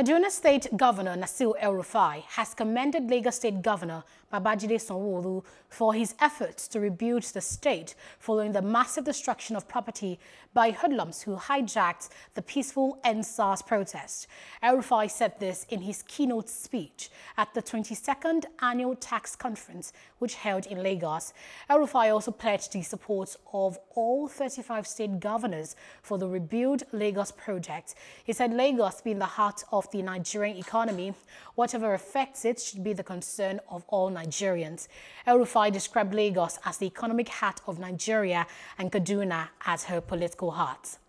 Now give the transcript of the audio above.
Kaduna State Governor Nasir El-Rufai has commended Lagos State Governor Babajide Sanwo-Olu for his efforts to rebuild the state following the massive destruction of property by hoodlums who hijacked the peaceful End SARS protest. El-Rufai said this in his keynote speech at the 22nd Annual Tax Conference, which held in Lagos. El-Rufai also pledged the support of all 35 state governors for the Rebuild Lagos project. He said Lagos, being the heart of the Nigerian economy, whatever affects it should be the concern of all Nigerians. El-Rufai described Lagos as the economic heart of Nigeria and Kaduna as her political heart.